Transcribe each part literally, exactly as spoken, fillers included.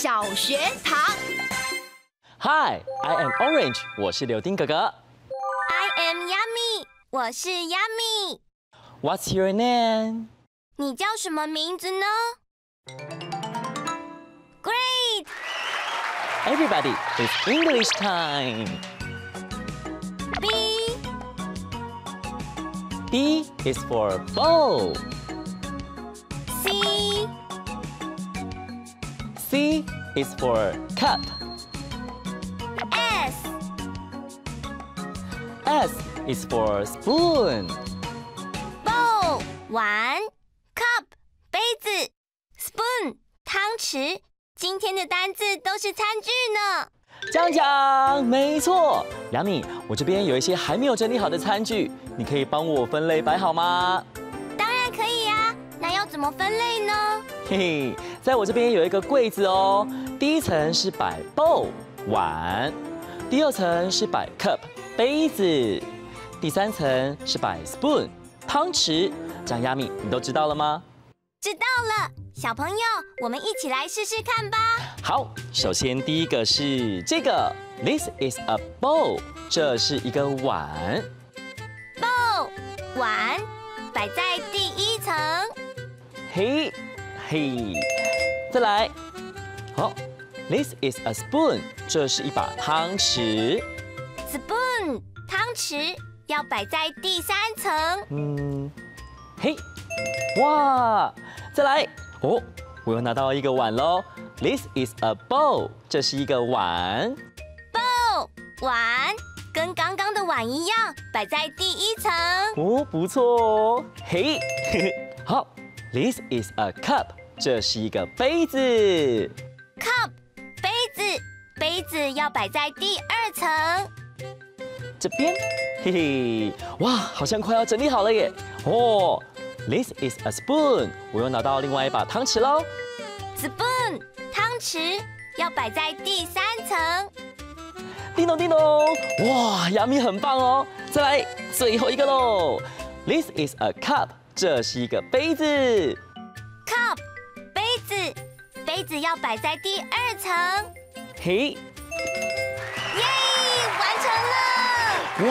小学堂。Hi, I am Orange， 我是柳丁哥哥。I am Yummy， 我是 Yummy。What's your name？ 你叫什么名字呢 ？Great! Everybody, it's English time. B. B is for ball. C. C is for cup. S. S is for spoon. Bowl 碗 ，cup 杯子 ，spoon 汤匙。今天的单字都是餐具呢。讲讲，没错。Yummy，我这边有一些还没有整理好的餐具，你可以帮我分类摆好吗？当然可以呀、啊，那要怎么分类呢？嘿嘿，在我这边有一个柜子哦。第一层是摆 bowl 碗，第二层是摆 cup 杯子，第三层是摆 spoon 汤匙。这样，Yummy，你都知道了吗？知道了，小朋友，我们一起来试试看吧。好，首先第一个是这个 ，This is a bowl， 这是一个碗。bowl 碗摆在第一层。嘿。嘿，再来，好 ，This is a spoon， 这是一把汤匙。Spoon 汤匙要摆在第三层。嗯，嘿，哇，再来，哦，我又拿到一个碗喽。This is a bowl， 这是一个碗。Bowl 碗跟刚刚的碗一样，摆在第一层。哦，不错哦。嘿，好 ，This is a cup。这是一个杯子 ，cup 杯子，杯子要摆在第二层。这边，嘿嘿，哇，好像快要整理好了耶！哦 ，This is a spoon， 我又拿到另外一把汤匙喽。Spoon 汤匙要摆在第三层。叮咚叮咚，哇，雅米很棒哦！再来最后一个喽 ，This is a cup， 这是一个杯子 ，cup。杯子要摆在第二层。嘿，耶，完成了！哇，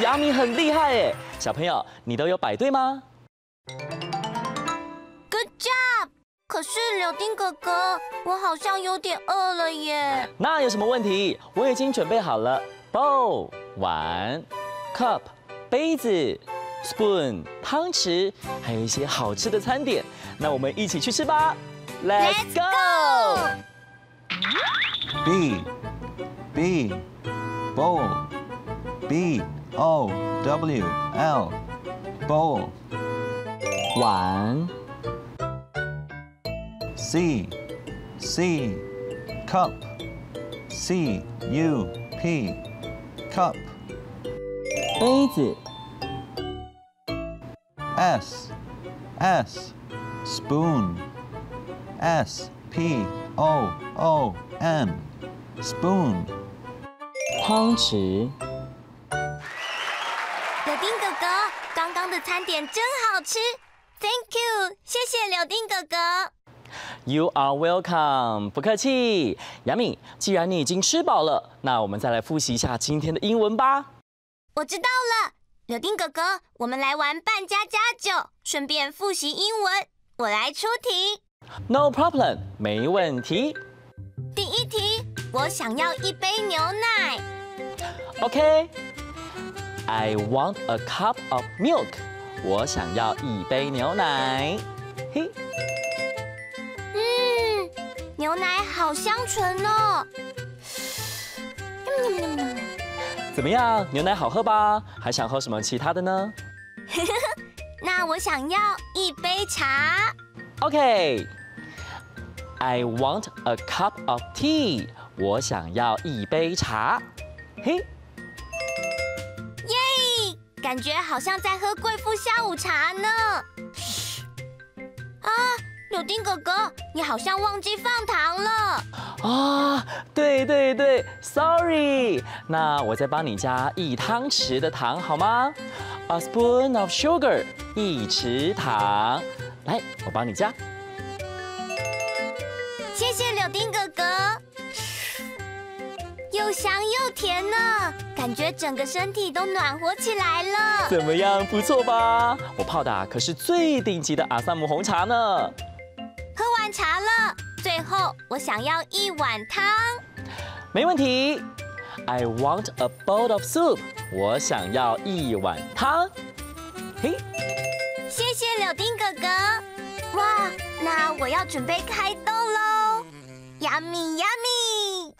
雅米很厉害耶！小朋友，你都有摆对吗 ？Good job！ 可是柳丁哥哥，我好像有点饿了耶。那有什么问题？我已经准备好了 bowl 碗、cup 杯子、spoon 汤匙，还有一些好吃的餐点。那我们一起去吃吧。Let's go. B, B, bowl. B, O, W, L, bowl. 碗 C, C, cup. C, U, P, cup. 杯子 S, S, spoon.S P O O N spoon 汤匙。柳丁哥哥，刚刚的餐点真好吃 ，Thank you， 谢谢柳丁哥哥。You are welcome， 不客气。Yummy，既然你已经吃饱了，那我们再来复习一下今天的英文吧。我知道了，柳丁哥哥，我们来玩扮家家酒，顺便复习英文。我来出题。No problem， 没问题。第一题，我想要一杯牛奶。Okay, I want a cup of milk。我想要一杯牛奶。嘿，嗯，牛奶好香醇哦。怎么样，牛奶好喝吧？还想喝什么其他的呢？那我想要一杯茶。Okay, I want a cup of tea. 我想要一杯茶。嘿，耶！感觉好像在喝贵妇下午茶呢。啊，柳丁哥哥，你好像忘记放糖了。啊，对对对 ，Sorry。那我再帮你加一汤匙的糖好吗 ？A spoon of sugar. 一匙糖。来，我帮你加。谢谢谢柳丁哥哥，又香又甜呢，感觉整个身体都暖和起来了。怎么样，不错吧？我泡的、啊、可是最顶级的阿萨姆红茶呢。喝完茶了，最后我想要一碗汤。没问题。 I want a bowl of soup. 我想要一碗汤。嘿，谢谢柳丁哥哥。哇，那我要准备开动喽 ！Yummy, yummy。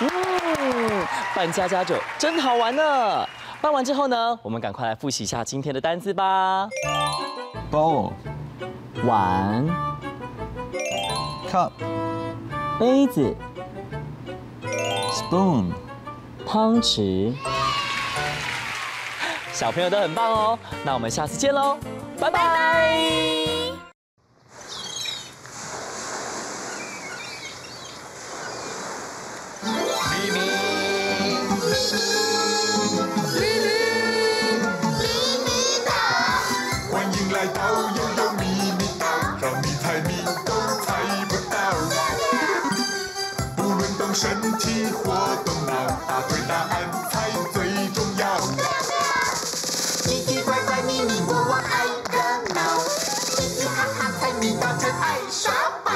嗯，扮家家酒真好玩呢。扮完之后呢，我们赶快来复习一下今天的单词吧。Bowl， 碗。Cup， 杯子。Spoon。 汤匙，小朋友都很棒哦。那我们下次见喽，拜拜。咪咪，咪咪，咪咪岛，欢迎来到悠悠咪咪岛，让你猜谜都猜不到。不论动身体或动脑，答对。 答案才最重要。奇奇怪怪秘密，我我爱热闹，嘻嘻哈哈猜谜大家爱耍宝。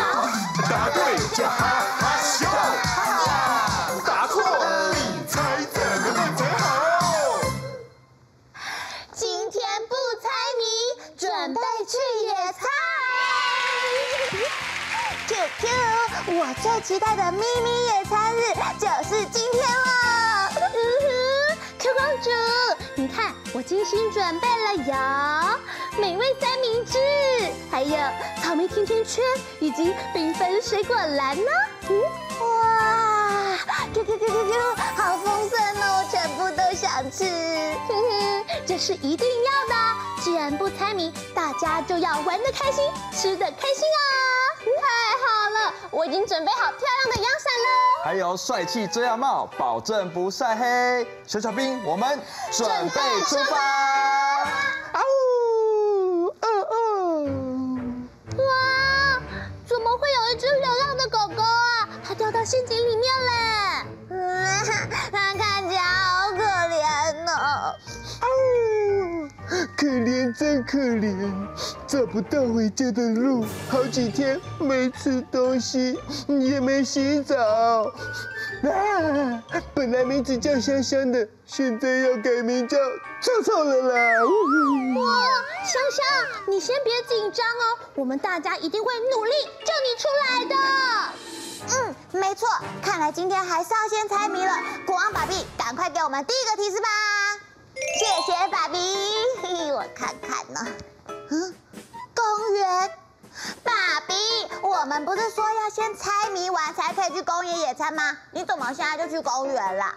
答对就哈哈笑，答错你猜怎么办才好？今天不猜谜，准备去野餐。Q Q， 我最期待的秘密野餐日就是今天了。 公主，你看我精心准备了有美味三明治，还有草莓甜甜圈以及缤纷水果篮呢。嗯，哇 ，Q Q Q Q Q， 好丰盛哦，我全部都想吃。哼哼，这是一定要的。既然不猜谜，大家就要玩得开心，吃得开心啊！太好了，我已经准备好漂亮的阳伞了。 还有帅气遮阳帽，保证不晒黑。小小兵，我们准备出发！啊呜，哦哦！哇，怎么会有一只流浪的狗狗啊？它掉到陷阱里面嘞！嗯，它看起来好可怜哦。啊呜，可怜真可怜，找不到回家的路，好几天没吃东西。 也没洗澡啊！本来名字叫香香的，现在要改名叫臭臭的啦！哇，香香，你先别紧张哦，我们大家一定会努力救你出来的。嗯，没错，看来今天还是要先猜谜了。国王爸比，赶快给我们第一个提示吧！谢谢爸比，嘿，我看看呢，嗯，公园。 爸比，我们不是说要先猜谜完才可以去公园野餐吗？你怎么现在就去公园了？啊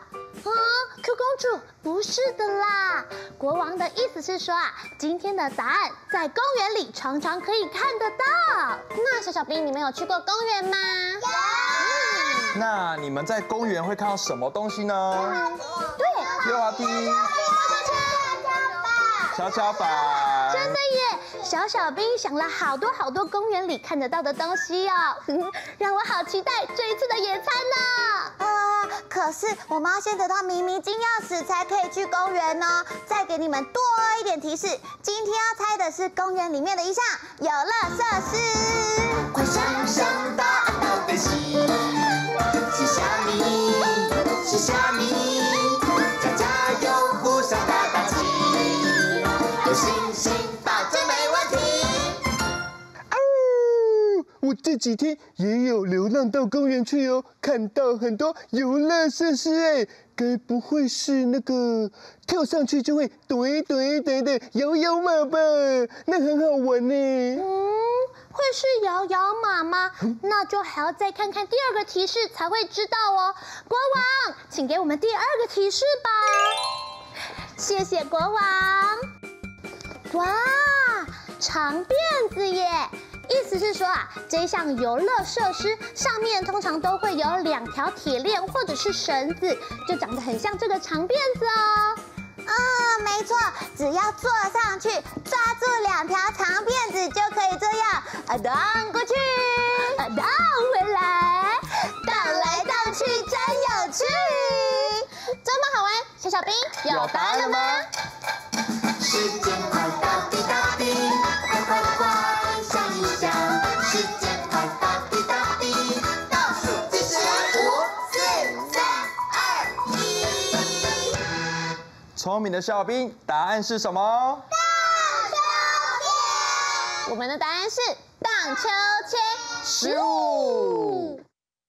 ，Q 公主，不是的啦。国王的意思是说啊，今天的答案在公园里常常可以看得到。那小小兵，你们有去过公园吗？有。嗯、那你们在公园会看到什么东西呢？嗯、对，溜滑梯、跷跷板。真的耶！ 小小兵想了好多好多公园里看得到的东西哦，让我好期待这一次的野餐呢。啊，可是我们要先得到迷迷金钥匙才可以去公园哦。再给你们多一点提示，今天要猜的是公园里面的一项游乐设施。快想想答案到底是是虾米？是虾米？家家有呼小大大气，有星星保证美。 我这几天也有流浪到公园去哦，看到很多游乐设施哎，该不会是那个跳上去就会怼怼怼的摇摇马吧？那很好玩呢。嗯，会是摇摇马吗？那就还要再看看第二个提示才会知道哦。国王，请给我们第二个提示吧。谢谢国王。哇，长辫子耶！ 意思是说啊，这项游乐设施上面通常都会有两条铁链或者是绳子，就长得很像这个长辫子哦。嗯，没错，只要坐上去，抓住两条长辫子就可以这样，啊，荡过去，啊，荡回来。小兵有答案了吗？时间快到滴答滴，快快快想一想，时间快到滴答滴，倒数计时五、四、三、二、一。聪明的小兵，答案是什么？荡秋千。我们的答案是荡秋千十五。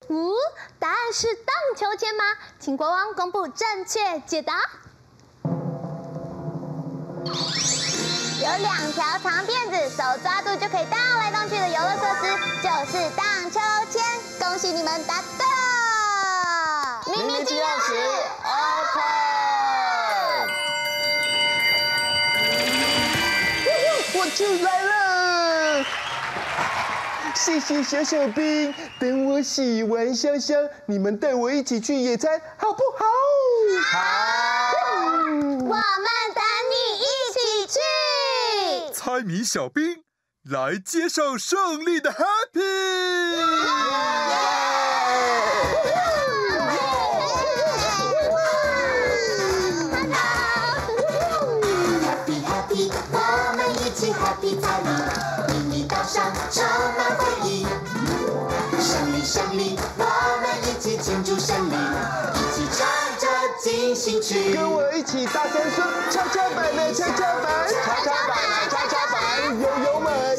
五、哦，答案是荡秋千吗？请国王公布正确解答。有两条长辫子，手抓住就可以荡来荡去的游乐设施，就是荡秋千。恭喜你们答对！咪咪进钥匙 ，open！ 我进来了，谢谢小小兵。等我洗完香香，你们带我一起去野餐，好不好？好，我们等你一起去。猜谜小兵来接受胜利的 happy！ Happy happy， 我们一起 happy 猜谜，迷你岛上充满回忆。胜利胜利，我们一起庆祝胜利，一起唱着进行曲。跟我一起大声说，跷跷板的跷跷板，跷跷板的跷跷板，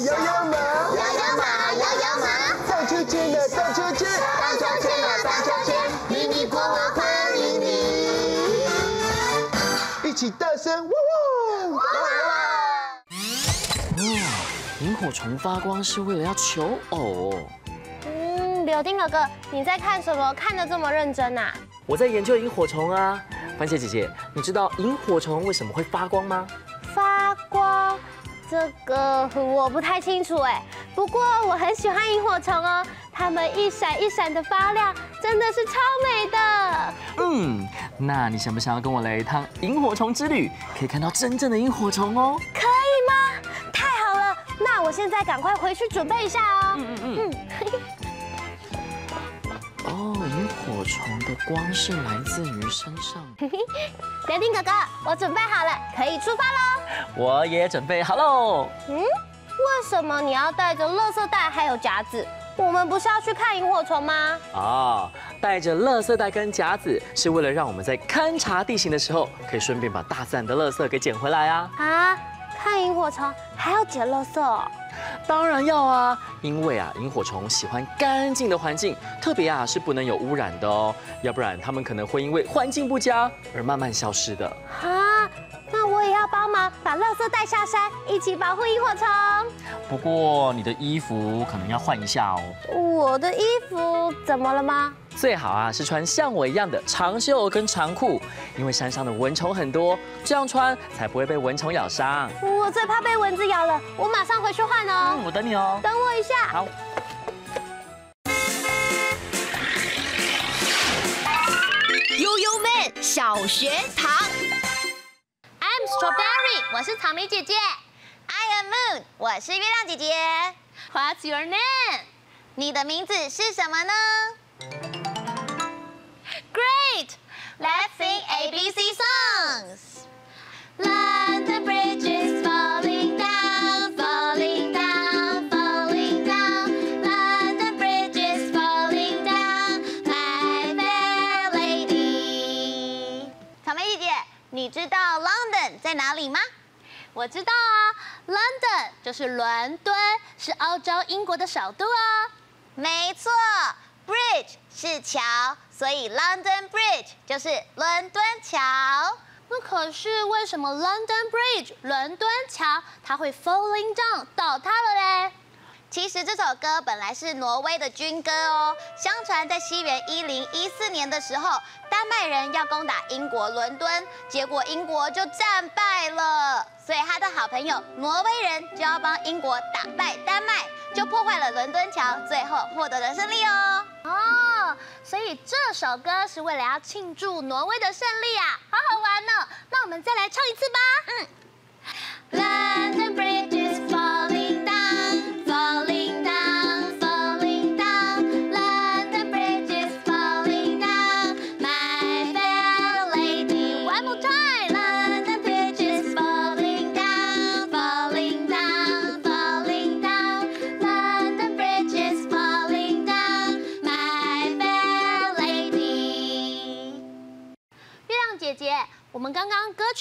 摇摇马，摇摇马，摇摇马，摇摇马，荡秋千的荡秋千，荡秋千的荡秋千，迷你国王欢迎你！一起大声哇哇哇哇！哇，萤火虫发光是为了要求偶。 柳丁哥哥，你在看什么？看得这么认真啊！我在研究萤火虫啊。番茄姐姐，你知道萤火虫为什么会发光吗？发光，这个我不太清楚哎。不过我很喜欢萤火虫哦，它们一闪一闪的发亮，真的是超美的。嗯，那你想不想要跟我来一趟萤火虫之旅？可以看到真正的萤火虫哦。可以吗？太好了，那我现在赶快回去准备一下哦。嗯嗯嗯。 哦，萤火虫的光是来自于身上。柳丁哥哥，我准备好了，可以出发喽！我也准备好喽。嗯，为什么你要带着垃圾袋还有夹子？我们不是要去看萤火虫吗？哦，带着垃圾袋跟夹子是为了让我们在勘察地形的时候，可以顺便把大自然的垃圾给捡回来啊！啊，看萤火虫还要捡垃圾哦？ 当然要啊，因为啊，萤火虫喜欢干净的环境，特别啊是不能有污染的哦，要不然它们可能会因为环境不佳而慢慢消失的。啊，那我也要帮忙把垃圾带下山，一起保护萤火虫。不过你的衣服可能要换一下哦。我的衣服怎么了吗？最好啊是穿像我一样的长袖跟长裤，因为山上的蚊虫很多，这样穿才不会被蚊虫咬伤。 我最怕被蚊子咬了，我马上回去换哦。嗯，我等你哦。等我一下。好。悠悠妹小学堂 ，I'm Strawberry， 我是草莓姐姐。I am Moon， 我是月亮姐姐。What's your name？ 你的名字是什么呢 ？Great， let's sing A B C songs。 London Bridge is falling down, falling down, falling down. London Bridge is falling down, my fair lady. 草莓姐姐，你知道 London 在哪里吗？我知道啊 ，London 就是伦敦，是欧洲英国的首都哦。没错 ，Bridge 是桥，所以 London Bridge 就是伦敦桥。 那可是为什么 London Bridge 伦敦桥它会 falling down 倒塌了嘞？其实这首歌本来是挪威的军歌哦。相传在西元一零一四年的时候，丹麦人要攻打英国伦敦，结果英国就战败了，所以他的好朋友挪威人就要帮英国打败丹麦，就破坏了伦敦桥，最后获得了胜利哦。哦。 所以这首歌是为了要庆祝挪威的胜利啊，好好玩哦！那我们再来唱一次吧。嗯。London Bridge is falling down, falling down, falling down. London Bridge is falling down, my fair lady. One more time.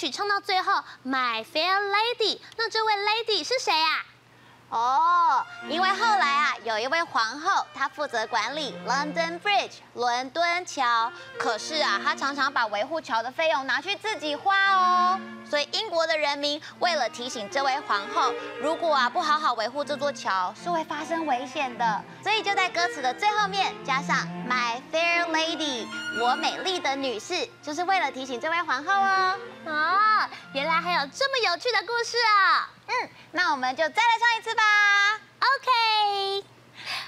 曲唱到最后 ，My Fair Lady， 那这位 Lady 是谁啊？ 哦， oh, 因为后来啊，有一位皇后，她负责管理 London Bridge 伦敦桥，可是啊，她常常把维护桥的费用拿去自己花哦。所以英国的人民为了提醒这位皇后，如果啊不好好维护这座桥，是会发生危险的，所以就在歌词的最后面加上 My Fair Lady， 我美丽的女士，就是为了提醒这位皇后哦。哦，原来还有这么有趣的故事啊！ 嗯，那我们就再来唱一次吧。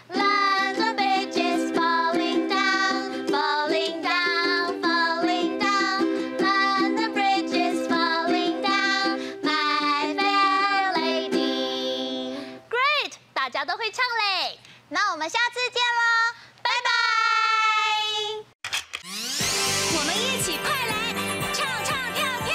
OK。London Bridge is falling down, falling down, falling down. London Bridge is falling down, my fair lady. Great， 大家都会唱嘞。那我们下次见喽，拜拜。我们一起快来唱唱跳跳。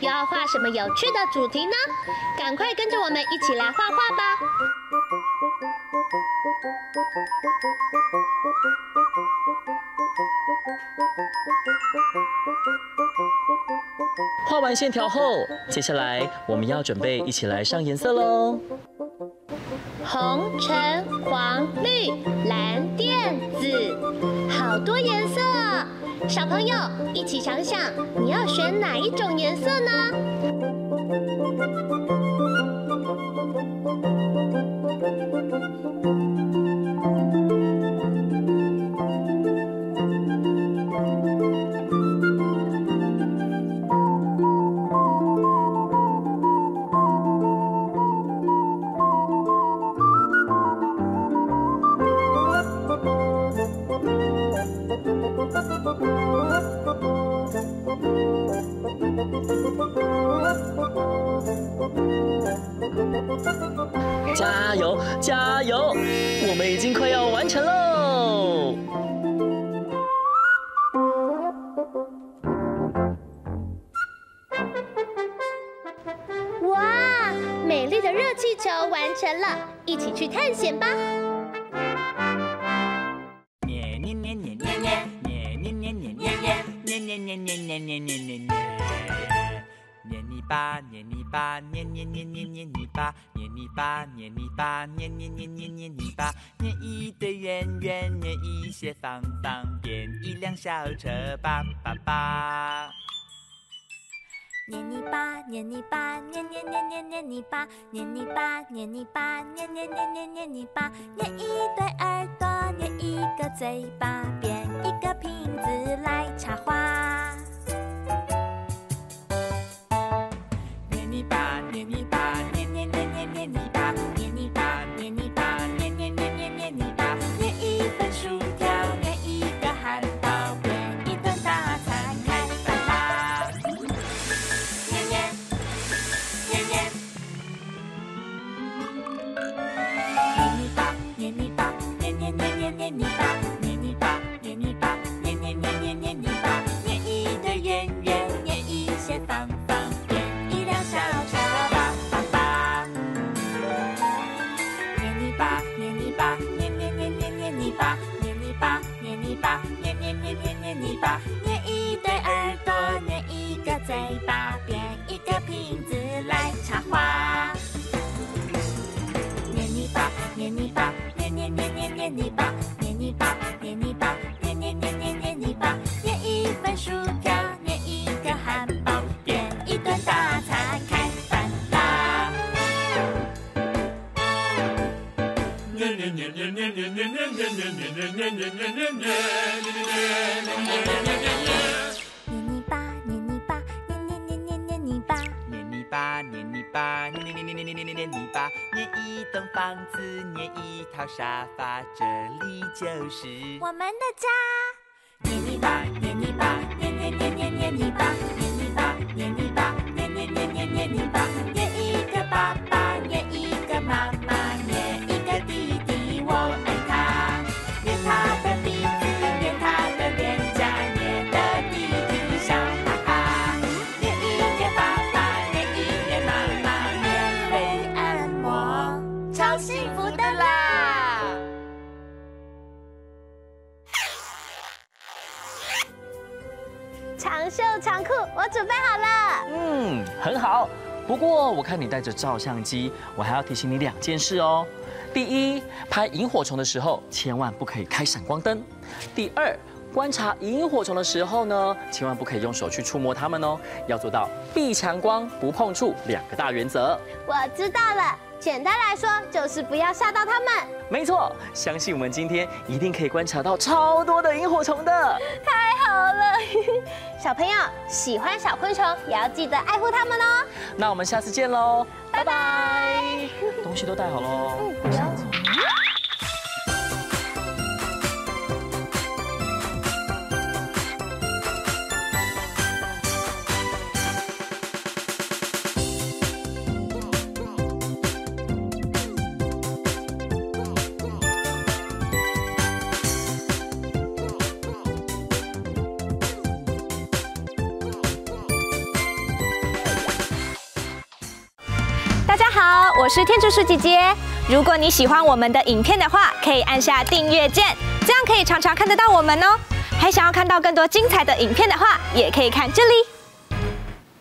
又要画什么有趣的主题呢？赶快跟着我们一起来画画吧！画完线条后，接下来我们要准备一起来上颜色喽。红、橙、黄、绿、蓝、靛、紫，好多颜色。 小朋友，一起想想，你要选哪一种颜色呢？加油，加油！我们已经快要完成喽。哇，美丽的热气球完成了，一起去探险吧！ 捏泥巴，捏捏捏捏捏泥巴，捏一堆圆圆，捏一些方方，变一辆小车，叭叭叭。捏泥巴，捏泥巴，捏捏捏捏捏泥巴，捏泥巴，捏泥巴，捏捏捏捏捏泥巴，捏一对耳朵，捏一个嘴巴，变一个瓶子来插花。捏泥巴，捏泥巴，捏捏捏捏捏泥巴。 捏一个嘴巴，变一个瓶子来插花。看你带着照相机，我还要提醒你两件事哦。第一，拍萤火虫的时候千万不可以开闪光灯。第二，观察萤火虫的时候呢，千万不可以用手去触摸它们哦，要做到避强光、不碰触两个大原则。我知道了，简单来说就是不要吓到它们。没错，相信我们今天一定可以观察到超多的萤火虫的。太好了。小朋友喜欢小昆虫，也要记得爱护它们哦。那我们下次见喽，拜拜。东西都带好喽。嗯，好。我是天竺鼠姐姐。如果你喜欢我们的影片的话，可以按下订阅键，这样可以常常看得到我们哦。还想要看到更多精彩的影片的话，也可以看这里。